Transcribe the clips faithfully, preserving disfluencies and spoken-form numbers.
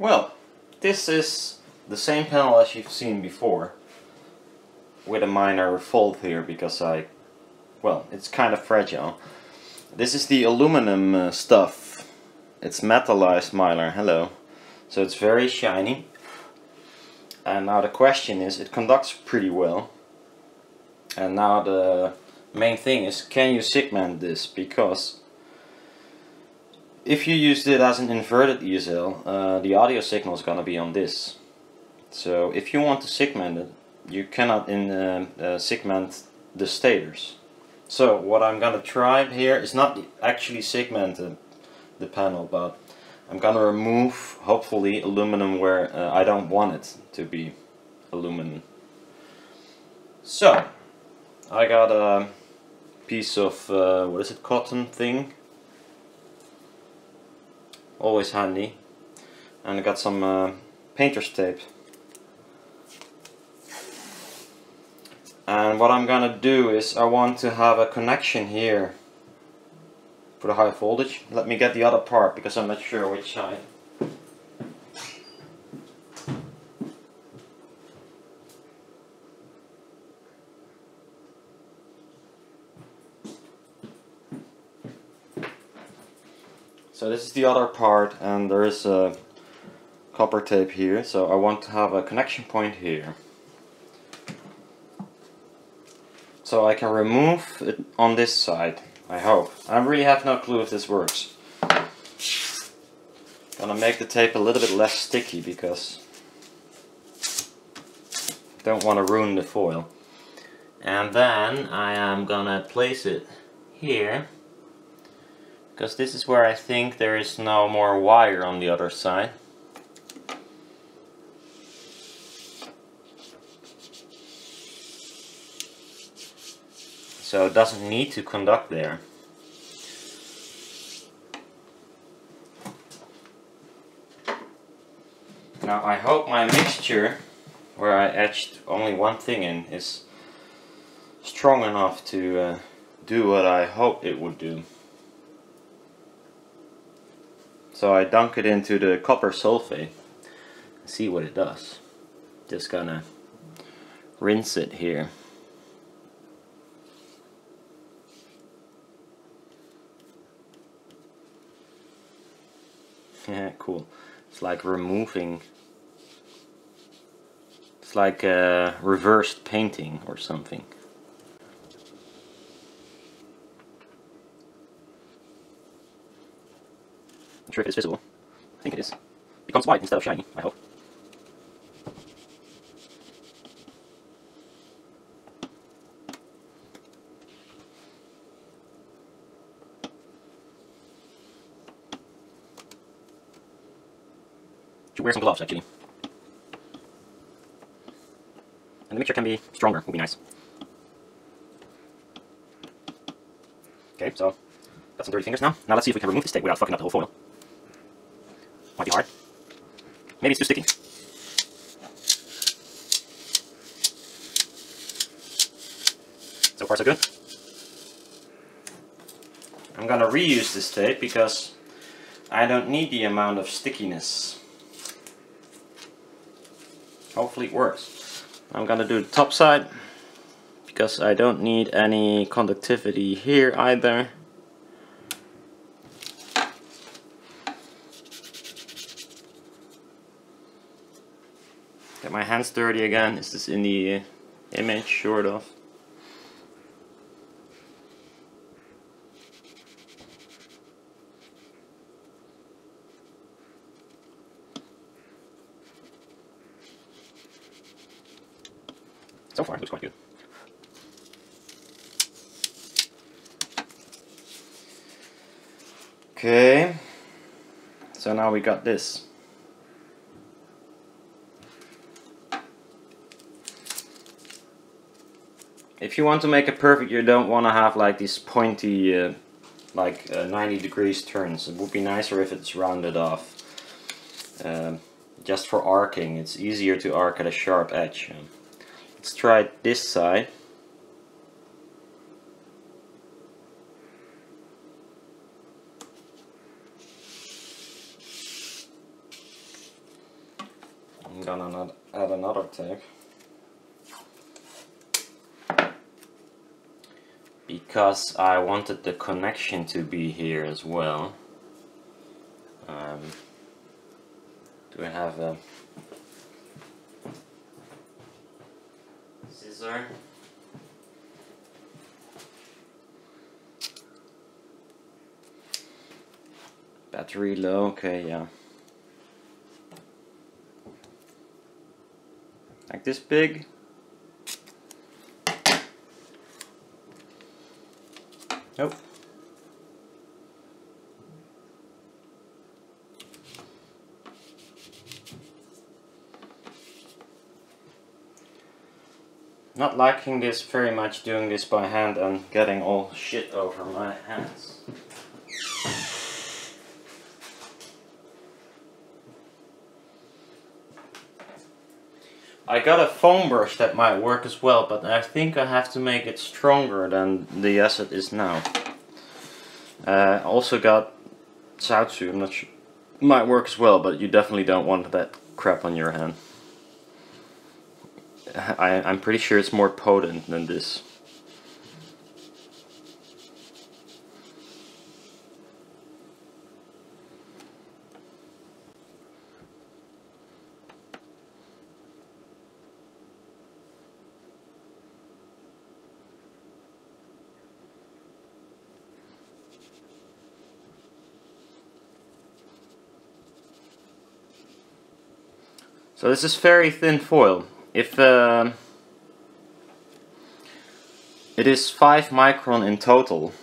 Well, this is the same panel as you've seen before, with a minor fold here because I, well, it's kind of fragile. This is the aluminum uh, stuff. It's metalized mylar, hello. So it's very shiny. And now the question is, it conducts pretty well. And now the main thing is, can you segment this? Because if you used it as an inverted E S L, uh, the audio signal is going to be on this. So if you want to segment it, you cannot in, uh, uh, segment the stators. So what I'm going to try here is not actually segment the, the panel, but I'm going to remove, hopefully, aluminum where uh, I don't want it to be aluminum. So I got a piece of, uh, what is it, cotton thing. Always handy. And I got some uh, painter's tape. And what I'm gonna do is I want to have a connection here for the high voltage. Let me get the other part because I'm not sure which side. So this is the other part, and there is a copper tape here, so I want to have a connection point here. So I can remove it on this side, I hope. I really have no clue if this works. Gonna make the tape a little bit less sticky because I don't want to ruin the foil. And then I am gonna place it here, because this is where I think there is no more wire on the other side. So it doesn't need to conduct there. Now I hope my mixture, where I etched only one thing in, is strong enough to uh, do what I hope it would do. So I dunk it into the copper sulfate and see what it does. Just gonna rinse it here. Yeah, cool. It's like removing, it's like a reversed painting or something. I'm not sure if it's visible. I think it is. It becomes white instead of shiny, I hope. Should wear some gloves, actually. And the mixture can be stronger, would be nice. Okay, so got some dirty fingers now. Now let's see if we can remove this tape without fucking up the whole foil. Might be hard. Maybe it's too sticky. So far so good. I'm gonna reuse this tape because I don't need the amount of stickiness. Hopefully it works. I'm gonna do the top side because I don't need any conductivity here either. Get my hands dirty again. Is this in the uh, image? Sort of. So far, it looks quite good. Okay. So now we got this. If you want to make it perfect, you don't want to have like these pointy, uh, like uh, ninety degrees turns. It would be nicer if it's rounded off. Uh, just for arcing, it's easier to arc at a sharp edge. Let's try this side. I'm gonna not add another tag because I wanted the connection to be here as well. Um, do I have a scissor? Battery low, okay, yeah. Like this big. Nope. Not liking this very much, doing this by hand and getting all shit over my hands. I got a foam brush that might work as well, but I think I have to make it stronger than the acid is now. Uh, also got Sautsu, I'm not sure, might work as well, but you definitely don't want that crap on your hand. I, I'm pretty sure it's more potent than this. So this is very thin foil. If uh, it is five micron in total,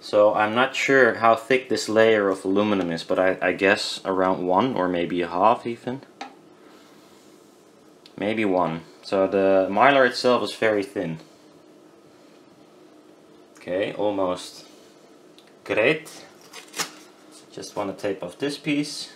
so I'm not sure how thick this layer of aluminum is, but I, I guess around one or maybe a half even, maybe one. So the mylar itself is very thin. Okay, almost. Great. Just want to tape off this piece.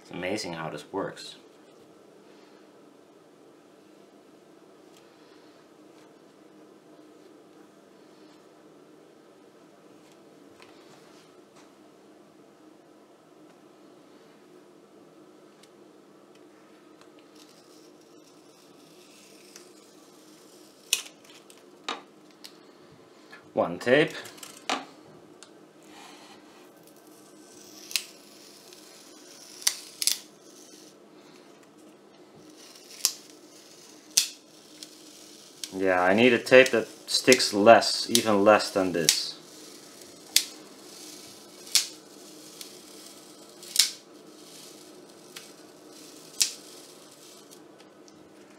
It's amazing how this works. One tape. Yeah, I need a tape that sticks less, even less than this.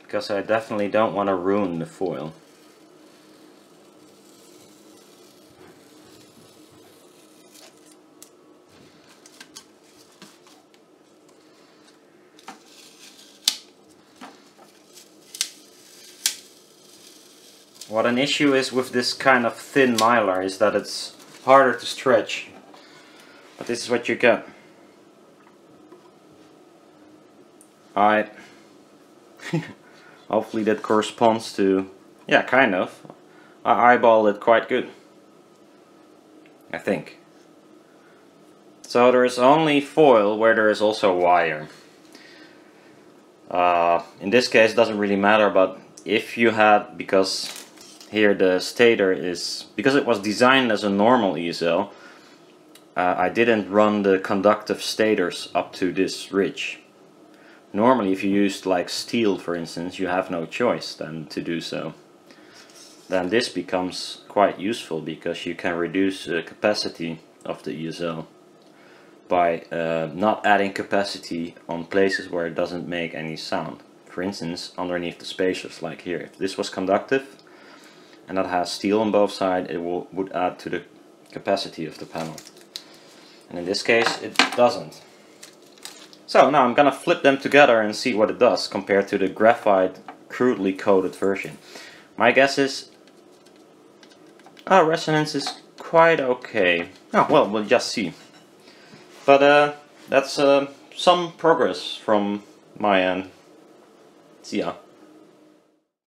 Because I definitely don't want to ruin the foil. What an issue is with this kind of thin mylar is that it's harder to stretch. But this is what you get. Alright. Hopefully that corresponds to... Yeah, kind of. I eyeballed it quite good, I think. So there is only foil where there is also wire. Uh, in this case it doesn't really matter, but if you had... because here the stator is, because it was designed as a normal E S L, uh, I didn't run the conductive stators up to this ridge. Normally if you used like steel for instance, you have no choice then to do so. Then this becomes quite useful because you can reduce the capacity of the E S L by uh, not adding capacity on places where it doesn't make any sound. For instance, underneath the spacers like here. If this was conductive, and that has steel on both sides, it will, would add to the capacity of the panel. And in this case, it doesn't. So now I'm gonna flip them together and see what it does compared to the graphite crudely coated version. My guess is Ah, resonance is quite okay. Oh, well, we'll just see. But uh, that's uh, some progress from my end. See ya.